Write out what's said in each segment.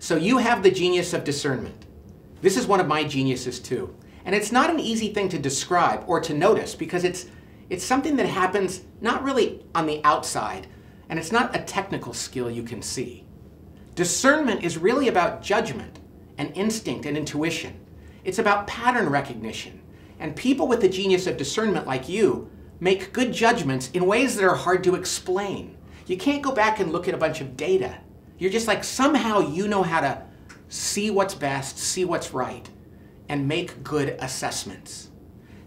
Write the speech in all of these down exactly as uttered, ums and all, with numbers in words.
So you have the genius of discernment. This is one of my geniuses too. And it's not an easy thing to describe or to notice, because it's, it's something that happens not really on the outside, and it's not a technical skill you can see. Discernment is really about judgment and instinct and intuition. It's about pattern recognition. And people with the genius of discernment like you make good judgments in ways that are hard to explain. You can't go back and look at a bunch of data. You're just like, somehow you know how to see what's best, see what's right, and make good assessments.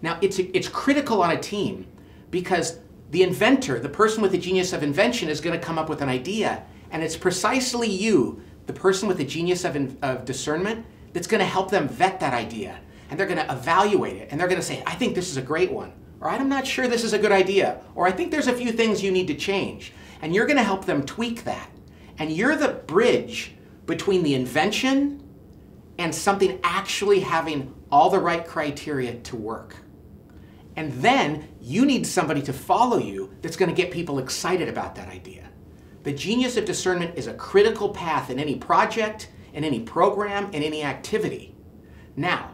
Now, it's, it's critical on a team, because the inventor, the person with the genius of invention, is going to come up with an idea, and it's precisely you, the person with the genius of, in, of discernment, that's going to help them vet that idea. And they're going to evaluate it, and they're going to say, I think this is a great one, or I'm not sure this is a good idea, or I think there's a few things you need to change. And you're going to help them tweak that. And you're the bridge between the invention and something actually having all the right criteria to work. And then you need somebody to follow you that's going to get people excited about that idea. The genius of discernment is a critical path in any project, in any program, in any activity. Now,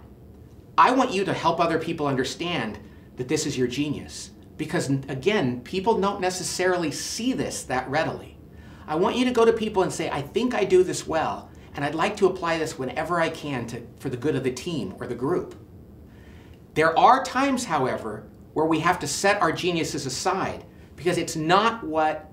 I want you to help other people understand that this is your genius, because again, people don't necessarily see this that readily. I want you to go to people and say, I think I do this well, and I'd like to apply this whenever I can to, for the good of the team or the group. There are times, however, where we have to set our geniuses aside, because it's not what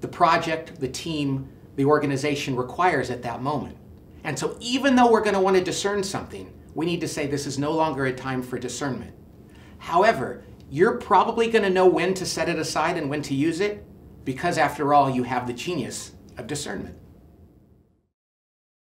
the project, the team, the organization requires at that moment. And so even though we're going to want to discern something, we need to say this is no longer a time for discernment. However, you're probably going to know when to set it aside and when to use it, because after all, you have the genius of discernment.